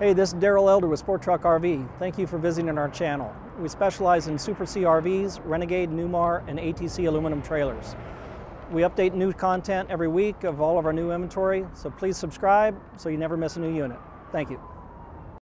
Hey, this is Darryl Elder with Sport Truck RV. Thank you for visiting our channel. We specialize in Super C RVs, Renegade, Newmar, and ATC aluminum trailers. We update new content every week of all of our new inventory, so please subscribe so you never miss a new unit. Thank you.